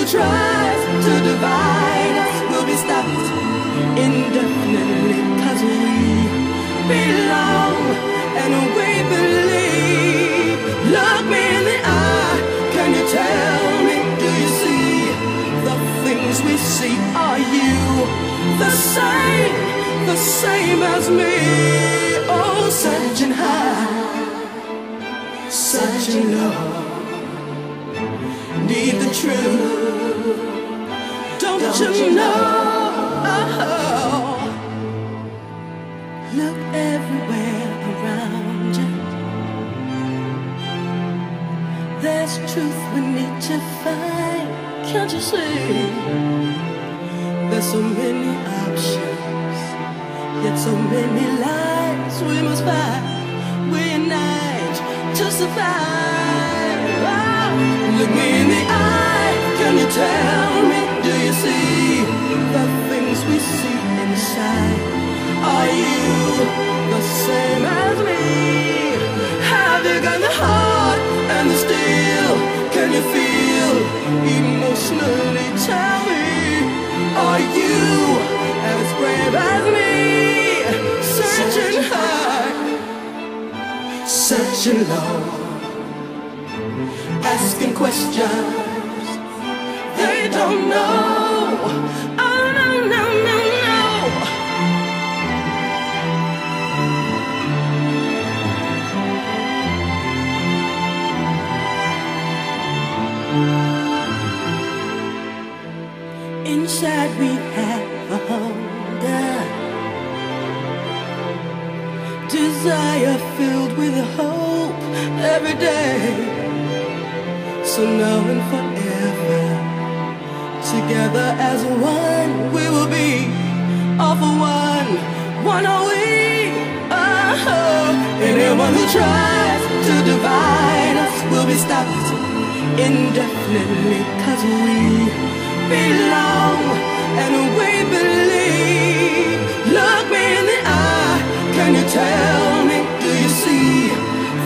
who tries to divide us will be stopped indefinitely, 'cause we belong and we believe. Look me in the eye, can you tell me, do you see the things we see? Are you the same as me? Oh, searching high, searching low, need the truth. Don't you know? Oh. Look everywhere around you. There's truth we need to find. Can't you see? There's so many options, yet so many lies we must fight. We unite to survive. Oh. Look me in the eye, can you tell me, do you see the things we see inside? Are you the same as me? Have you got the heart and the steel? Can you feel emotionally? Tell me, are you as brave as me? Searching high, searching low, asking questions they don't know. Oh no, no, no, no. Inside we have a hunger, desire filled with hope every day. So now and forever, together as one, we will be all for one. One are we? Oh. Anyone who tries to divide us will be stopped indefinitely, 'cause we belong and we believe. Look me in the eye, can you tell me, do you see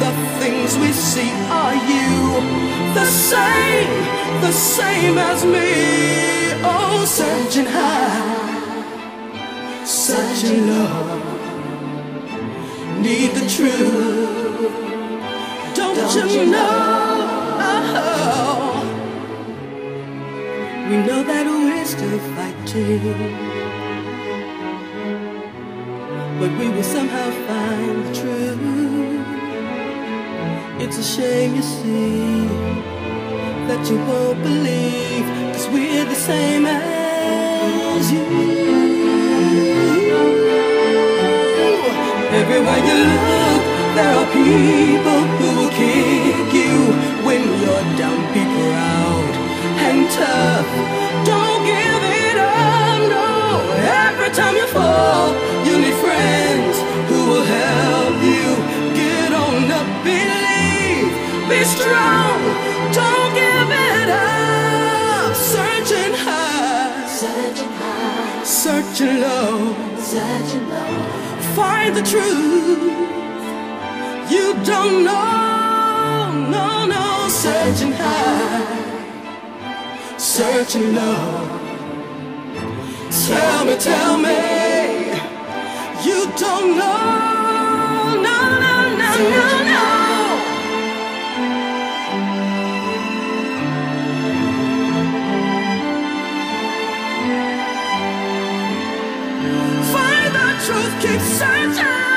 the things we see? Are you the same as me? Oh, searching high, searching low, need the truth. Don't you know? Oh. We know that we're still fighting, but we will somehow find the truth. It's a shame, you see, that you won't believe, 'cause we're the same as you. Everywhere you look, there are people who will kick you when you're down. Be proud and tough, don't give it up, no. Every time you fall, you need friends who will help you get on up. Believe, be strong, don't give up. Searching high, searching high, searching low, searching low, find the truth you don't know. No, no. Searching high, searching low, tell me, you don't know. No, no, no, no, no. Truth keeps searching.